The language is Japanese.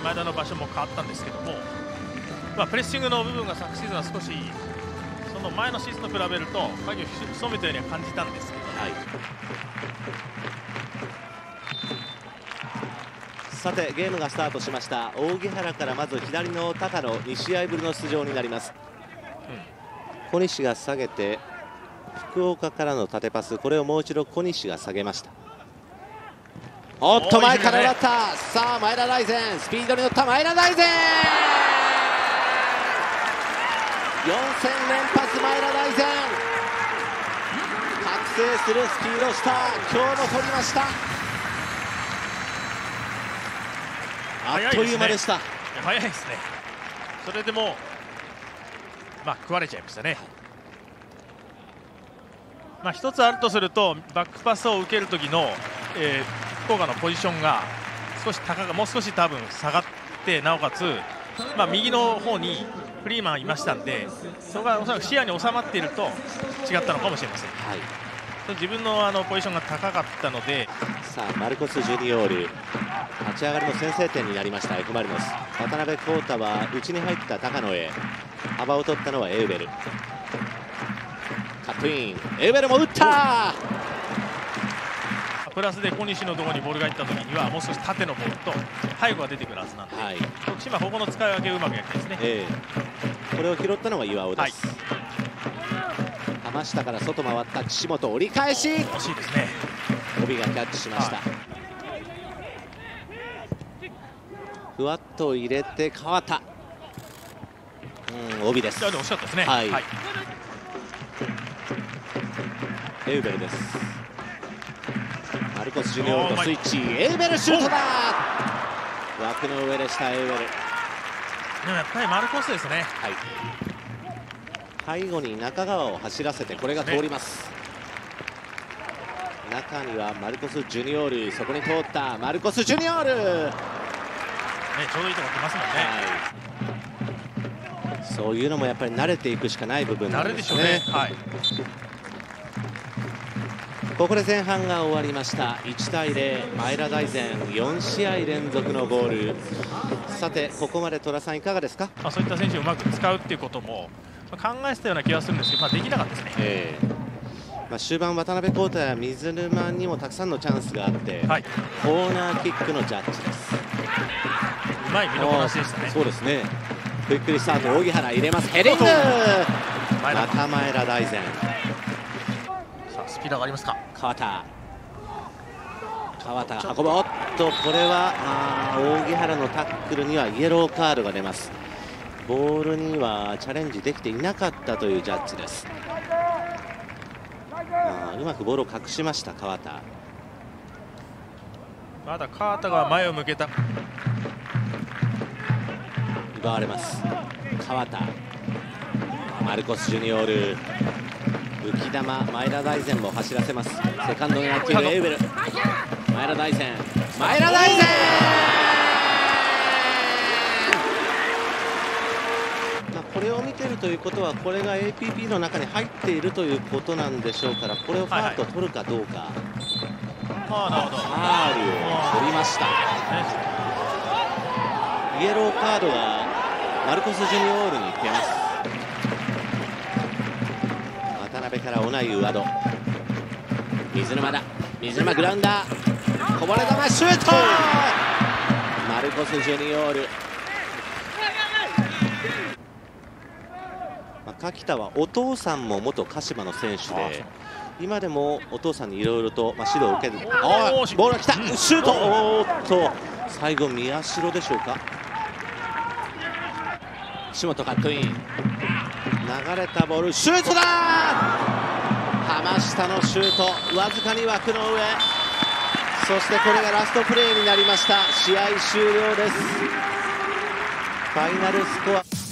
前田の場所も変わったんですけども、まあ、プレッシングの部分が昨シーズンは少しその前のシーズンと比べると影を潜めたようには感じたんですけど、はい、さてゲームがスタートしました。扇原からまず左の高野、2試合ぶりの出場になります、うん、小西が下げて福岡からの縦パス、これをもう一度小西が下げました。おっと前からだった、ね、さあ前田大然スピードに乗った前田大然、4戦連発前田大然、覚醒するスピードスター、今日も取りました。あっという間でした。早いですね。それでもまあ食われちゃいましたね。まあ一つあるとするとバックパスを受ける時の、福岡のポジションが少し高がもう少し多分下がって、なおかつ、まあ、右の方にフリーマンいましたんで、そこがおそらく視野に収まっていると違ったのかもしれません、はい、自分のポジションが高かったので。さあマルコス・ジュニオール、立ち上がりの先制点になりました F マリノス。渡辺康太は内に入った高野へ、幅を取ったのはエウベル。カットイン、エウベルも打った。プラスで小西のところにボールがいったときにはもう少し縦のボールと背後が出てくるはずなんで、はい、徳島、ここの使い分けをうまくやってですね、これを拾ったのが岩尾です、はい、浜下から外回った岸本、折り返し惜しいですね。帯がキャッチしました、はい、ふわっと入れて川田、帯です。惜しかったですね、はい、はい、エウベルです。マルコス・ジュニオールのスイッチ、エウベルシュートだ。枠の上でしたエウベル。でもやっぱりマルコスですね、はい、背後に中川を走らせてこれが通ります、ね、中にはマルコス・ジュニオール、そこに通ったマルコス・ジュニオール、ね、ちょうどいいとこ来ますもんね、はい、そういうのもやっぱり慣れていくしかない部分なんですね。慣れでしょうね、はい。ここで前半が終わりました。1対0、前田大然4試合連続のゴール。さてここまで戸田さんいかがですか。まあそういった選手をうまく使うっていうことも考えてたような気がするんですけど、まあ、できなかったですね、まあ、終盤渡辺康太や水沼にもたくさんのチャンスがあって、はい、コーナーキックのジャッジです。うまい見どころなしでしたね。そうですね。クイックリスタート、扇原入れます、ヘディング、また前田大然。スピードがありますか。川田、川田運ぶ、おっとこれは扇原のタックルにはイエローカードが出ます。ボールにはチャレンジできていなかったというジャッジです。うまくボールを隠しました川田。まだ川田が前を向けた、奪われます。川田、マルコス・ジュニオール、浮き球、前田大然も走らせます。セカンドに打球、エウベル、前田大然、前田大然、これを見ているということはこれが APP の中に入っているということなんでしょうから、これをファウルと取るかどうか、はい、はい、ファウルを取りました、イエローカードがマルコス・ジュニオールに出ます。からオナイウアド、水沼だ、水沼グラウンダー、こぼれ球シュート、マルコス・ジュニオール、柿田はお父さんも元鹿島の選手で、今でもお父さんにいろいろと指導を受ける。おー、ボールが来た、シュート、おーっと最後宮代でしょうか。岸本カットイン、流れたボール、シュートだー、浜下のシュート、わずかに枠の上、そしてこれがラストプレーになりました。試合終了です。ファイナルスコア